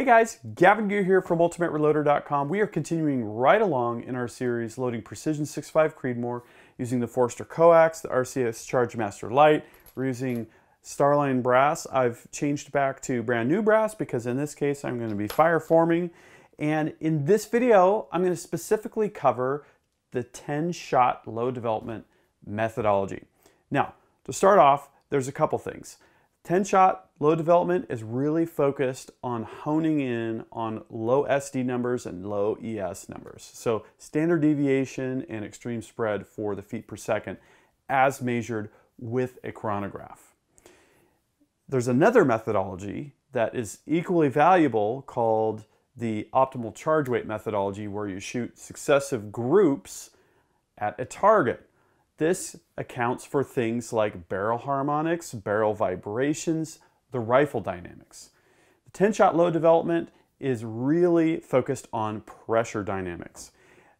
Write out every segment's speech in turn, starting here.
Hey guys, Gavin Gear here from UltimateReloader.com. We are continuing right along in our series loading Precision 6.5 Creedmoor using the Forster Coax, the RCS Charge Master Lite. We're using Starline Brass. I've changed back to brand new brass because in this case I'm going to be fire forming. And in this video, I'm going to specifically cover the 10-shot load development methodology. Now, to start off, there's a couple things. 10-shot load development is really focused on honing in on low SD numbers and low ES numbers. So standard deviation and extreme spread for the feet per second as measured with a chronograph. There's another methodology that is equally valuable called the optimal charge weight methodology, where you shoot successive groups at a target. This accounts for things like barrel harmonics, barrel vibrations, the rifle dynamics. The 10-shot load development is really focused on pressure dynamics.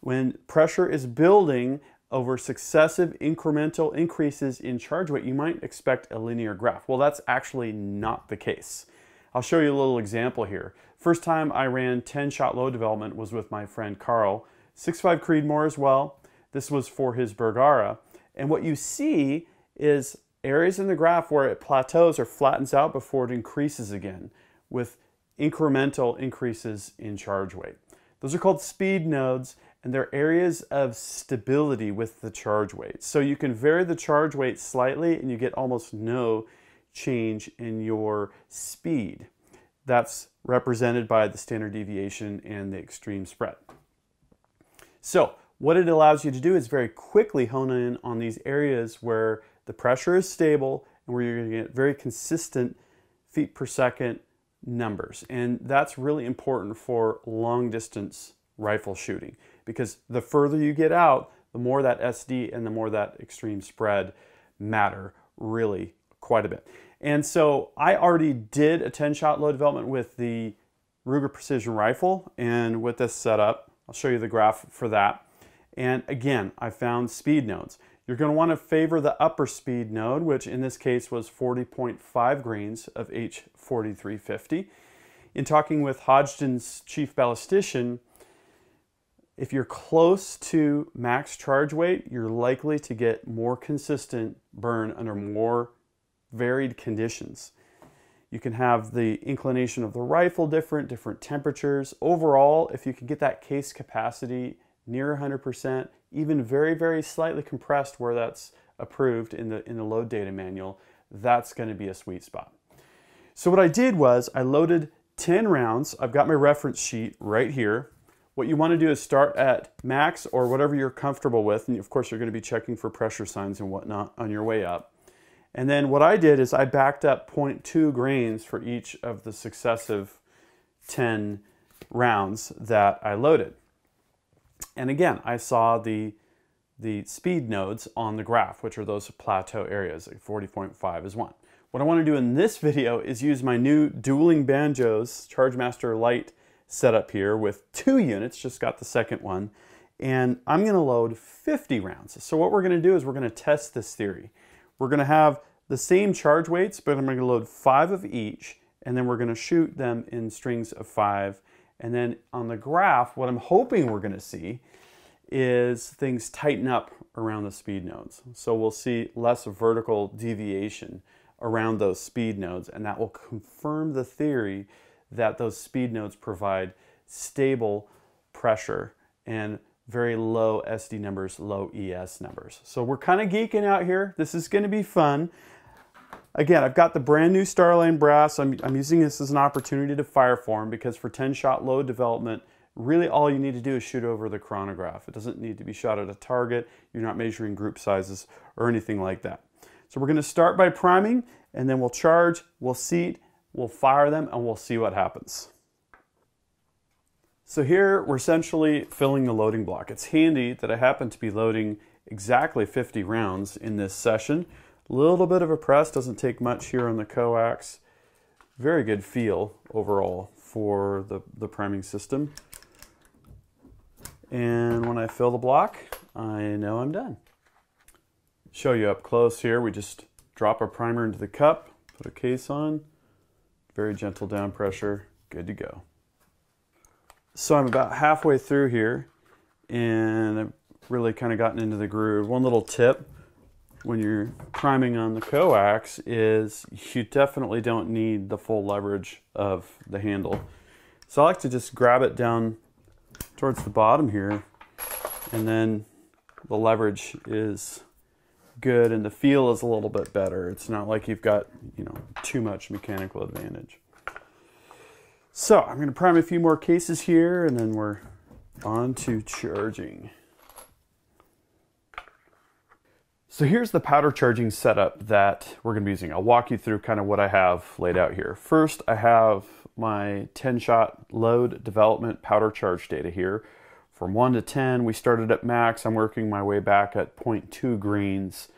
When pressure is building over successive incremental increases in charge weight, you might expect a linear graph. Well, that's actually not the case. I'll show you a little example here. First time I ran 10-shot load development was with my friend Carl, 6.5 Creedmoor as well. This was for his Bergara. And what you see is areas in the graph where it plateaus or flattens out before it increases again with incremental increases in charge weight. Those are called speed nodes, and they're areas of stability with the charge weight. So you can vary the charge weight slightly and you get almost no change in your speed. That's represented by the standard deviation and the extreme spread. So what it allows you to do is very quickly hone in on these areas where the pressure is stable and where you're going to get very consistent feet per second numbers. And that's really important for long distance rifle shooting, because the further you get out, the more that SD and the more that extreme spread matter really quite a bit. And so I already did a 10-shot load development with the Ruger Precision Rifle and with this setup. I'll show you the graph for that. And again, I found speed nodes. You're going to want to favor the upper speed node, which in this case was 40.5 grains of H4350. In talking with Hodgdon's chief ballistician, if you're close to max charge weight, you're likely to get more consistent burn under more varied conditions. You can have the inclination of the rifle different temperatures. Overall, if you can get that case capacity near 100%, even very, very slightly compressed where that's approved in the load data manual, that's going to be a sweet spot. So what I did was I loaded 10 rounds. I've got my reference sheet right here. What you want to do is start at max or whatever you're comfortable with. And of course, you're going to be checking for pressure signs and whatnot on your way up. And then what I did is I backed up 0.2 grains for each of the successive 10 rounds that I loaded. And again, I saw the speed nodes on the graph, which are those plateau areas, like 40.5 is one. What I want to do in this video is use my new Dueling Banjos Charge Master Lite setup here with 2 units, just got the second one, and I'm going to load 50 rounds. So what we're going to do is we're going to test this theory. We're going to have the same charge weights, but I'm going to load 5 of each, and then we're going to shoot them in strings of 5. And then on the graph, what I'm hoping we're going to see is things tighten up around the speed nodes. So we'll see less vertical deviation around those speed nodes, and that will confirm the theory that those speed nodes provide stable pressure and very low SD numbers, low ES numbers. So we're kind of geeking out here. This is going to be fun. Again, I've got the brand new Starline Brass. I'm using this as an opportunity to fire form, because for 10-shot load development, really all you need to do is shoot over the chronograph. It doesn't need to be shot at a target. You're not measuring group sizes or anything like that. So we're going to start by priming, and then we'll charge, we'll seat, we'll fire them, and we'll see what happens. So here we're essentially filling the loading block. It's handy that I happen to be loading exactly 50 rounds in this session. A little bit of a press, doesn't take much here on the coax. Very good feel overall for the priming system. And when I fill the block, I know I'm done. Show you up close here. We just drop our primer into the cup, put a case on, very gentle down pressure, good to go. So I'm about halfway through here and I've really kind of gotten into the groove. One little tip when you're priming on the coax is you definitely don't need the full leverage of the handle. So I like to just grab it down towards the bottom here, and then the leverage is good and the feel is a little bit better. It's not like you've got, you know, too much mechanical advantage. So I'm going to prime a few more cases here and then we're on to charging. So here's the powder charging setup that we're going to be using. I'll walk you through kind of what I have laid out here. First, I have my 10-shot load development powder charge data here. From 1 to 10, we started at max. I'm working my way back at 0.2 grains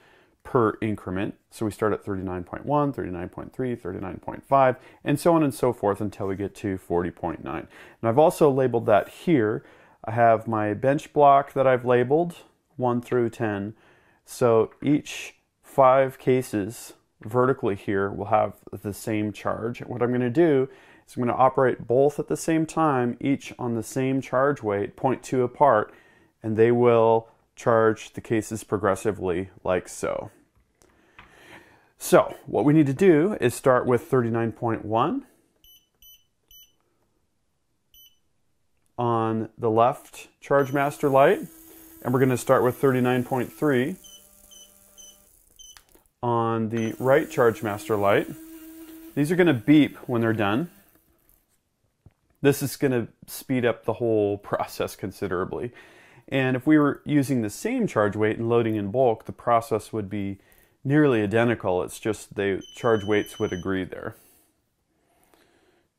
per increment. So we start at 39.1, 39.3, 39.5, and so on and so forth until we get to 40.9. And I've also labeled that here. I have my bench block that I've labeled 1 through 10. So each 5 cases vertically here will have the same charge. What I'm going to do is I'm going to operate both at the same time, each on the same charge weight, 0.2 apart, and they will charge the cases progressively like so. So what we need to do is start with 39.1 on the left Charge Master Lite, and we're going to start with 39.3 on the right Charge Master Lite. These are going to beep when they're done. This is going to speed up the whole process considerably. And if we were using the same charge weight and loading in bulk, the process would be nearly identical. It's just the charge weights would agree there.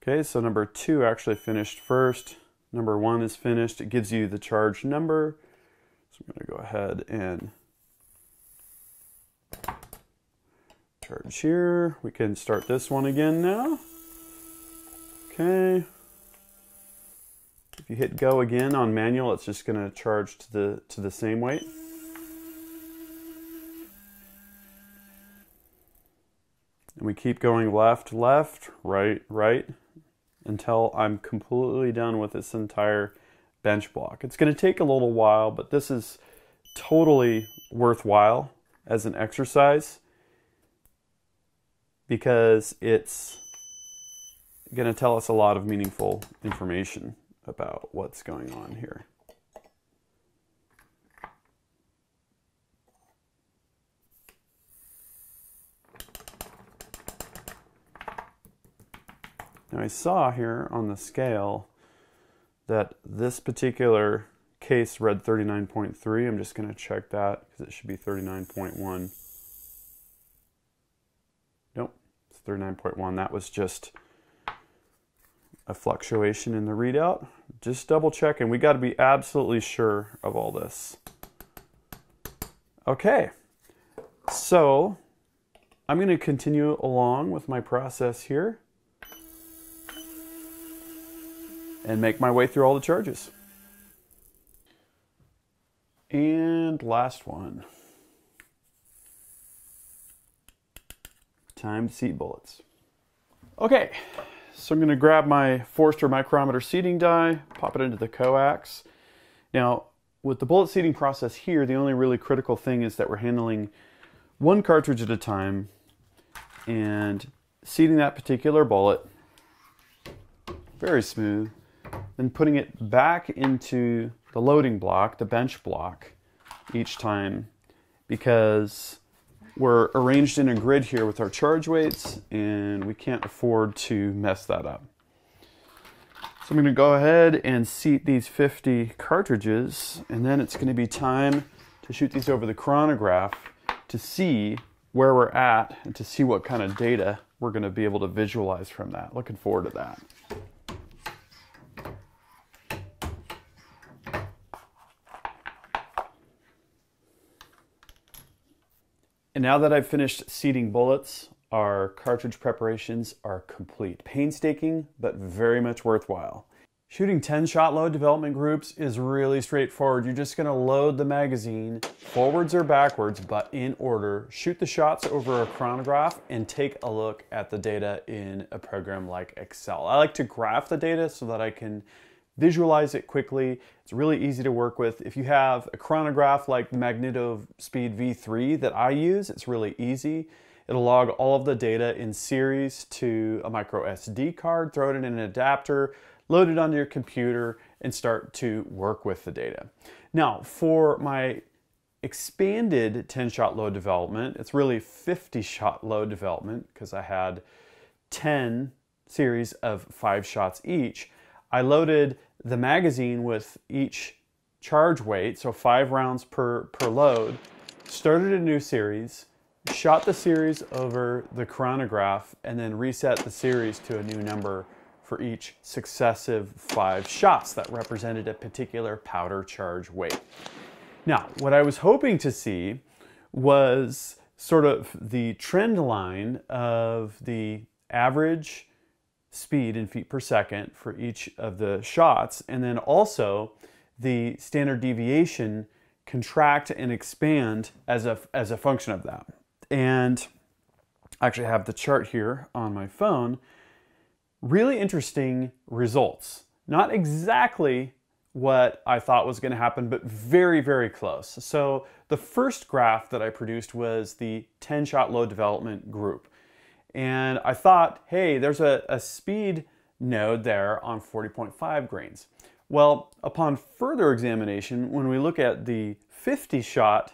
Okay, so number 2 actually finished first. Number 1 is finished. It gives you the charge number. So I'm going to go ahead and charge here. We can start this one again now. Okay. If you hit go again on manual, it's just going to charge to the same weight. And we keep going left, left, right, right, until I'm completely done with this entire bench block. It's going to take a little while, but this is totally worthwhile as an exercise because it's going to tell us a lot of meaningful information about what's going on here. Now I saw here on the scale that this particular case read 39.3. I'm just going to check that because it should be 39.1. Nope, it's 39.1. That was just a fluctuation in the readout. Just double checking. We got to be absolutely sure of all this. Okay, so I'm going to continue along with my process here and make my way through all the charges. And last one. Time to seat bullets. Okay. So I'm going to grab my Forster micrometer seating die, pop it into the coax. Now, with the bullet seating process here, the only really critical thing is that we're handling one cartridge at a time and seating that particular bullet, very smooth, then putting it back into the loading block, the bench block, each time, because we're arranged in a grid here with our charge weights and we can't afford to mess that up. So I'm going to go ahead and seat these 50 cartridges, and then it's going to be time to shoot these over the chronograph to see where we're at and to see what kind of data we're going to be able to visualize from that. Looking forward to that. And now that I've finished seating bullets, our cartridge preparations are complete. Painstaking, but very much worthwhile. Shooting 10-shot load development groups is really straightforward. You're just gonna load the magazine forwards or backwards, but in order. Shoot the shots over a chronograph and take a look at the data in a program like Excel. I like to graph the data so that I can visualize it quickly. It's really easy to work with. If you have a chronograph like the Magneto Speed V3 that I use, it's really easy. It'll log all of the data in series to a micro SD card, throw it in an adapter, load it onto your computer, and start to work with the data. Now, for my expanded 10-shot load development, it's really 50-shot load development because I had 10 series of 5 shots each. I loaded the magazine with each charge weight, so 5 rounds per load, started a new series, shot the series over the chronograph, and then reset the series to a new number for each successive 5 shots that represented a particular powder charge weight. Now, what I was hoping to see was sort of the trend line of the average speed in feet per second for each of the shots, and then also the standard deviation contract and expand as a function of that. And I actually have the chart here on my phone. Really interesting results. Not exactly what I thought was going to happen, but very, very close. So the first graph that I produced was the 10-shot load development group. And I thought, hey, there's a speed node there on 40.5 grains. Well, upon further examination, when we look at the 50-shot,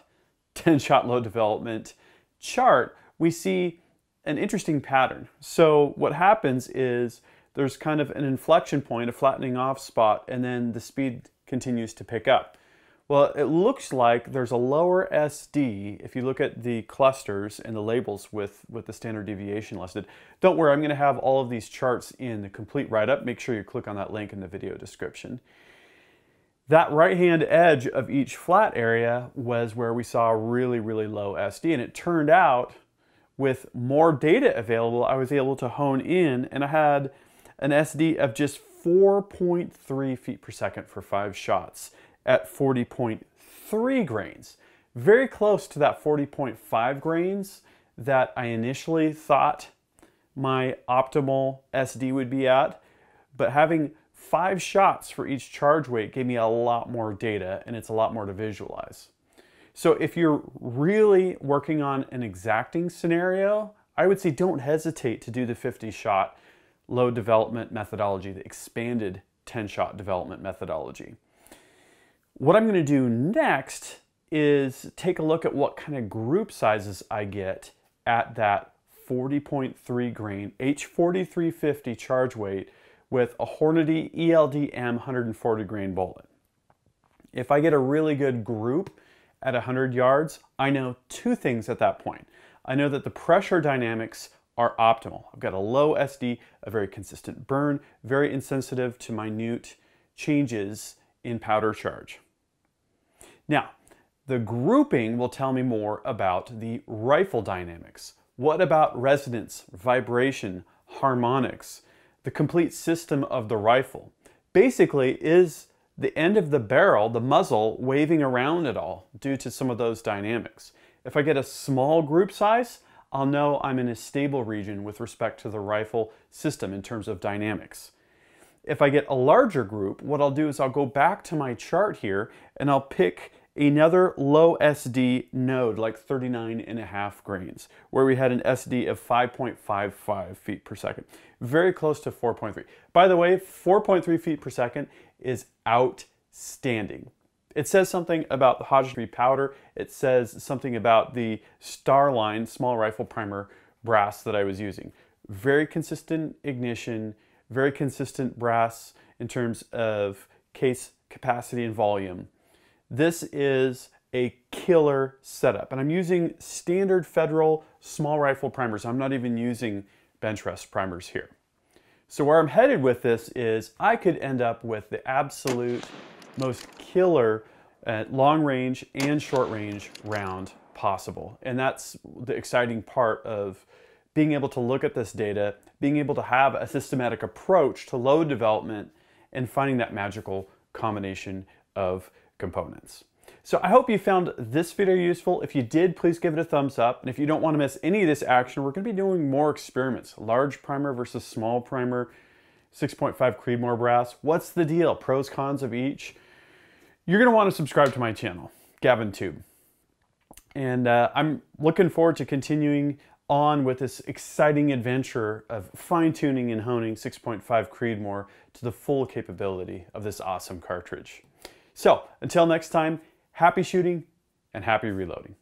10-shot load development chart, we see an interesting pattern. So what happens is there's kind of an inflection point, a flattening off spot, and then the speed continues to pick up. Well, it looks like there's a lower SD if you look at the clusters and the labels with the standard deviation listed. Don't worry, I'm going to have all of these charts in the complete write-up. Make sure you click on that link in the video description. That right-hand edge of each flat area was where we saw really, really low SD, and it turned out with more data available, I was able to hone in, and I had an SD of just 4.3 feet per second for 5 shots at 40.3 grains. Very close to that 40.5 grains that I initially thought my optimal SD would be at, but having 5 shots for each charge weight gave me a lot more data, and it's a lot more to visualize. So if you're really working on an exacting scenario, I would say don't hesitate to do the 50-shot load development methodology, the expanded 10-shot development methodology. What I'm going to do next is take a look at what kind of group sizes I get at that 40.3 grain H4350 charge weight with a Hornady ELD-M 140 grain bullet. If I get a really good group at 100 yards, I know 2 things at that point. I know that the pressure dynamics are optimal. I've got a low SD, a very consistent burn, very insensitive to minute changes in powder charge. Now, the grouping will tell me more about the rifle dynamics. What about resonance, vibration, harmonics, the complete system of the rifle? Basically, is the end of the barrel, the muzzle, waving around at all due to some of those dynamics? If I get a small group size, I'll know I'm in a stable region with respect to the rifle system in terms of dynamics. If I get a larger group, what I'll do is I'll go back to my chart here and I'll pick another low SD node, like 39.5 grains, where we had an SD of 5.55 feet per second. Very close to 4.3. By the way, 4.3 feet per second is outstanding. It says something about the Hodgdon powder. It says something about the Starline small rifle primer brass that I was using. Very consistent ignition, very consistent brass in terms of case capacity and volume. This is a killer setup, and I'm using standard Federal small rifle primers. I'm not even using bench rest primers here. So where I'm headed with this is I could end up with the absolute most killer long range and short range round possible. And that's the exciting part of being able to look at this data, being able to have a systematic approach to load development and finding that magical combination of components. So I hope you found this video useful. If you did, please give it a thumbs up. And if you don't want to miss any of this action, we're going to be doing more experiments. Large primer versus small primer, 6.5 Creedmoor brass. What's the deal? Pros, cons of each. You're going to want to subscribe to my channel, GavinTube. And I'm looking forward to continuing on with this exciting adventure of fine-tuning and honing 6.5 Creedmoor to the full capability of this awesome cartridge. So until next time, happy shooting and happy reloading.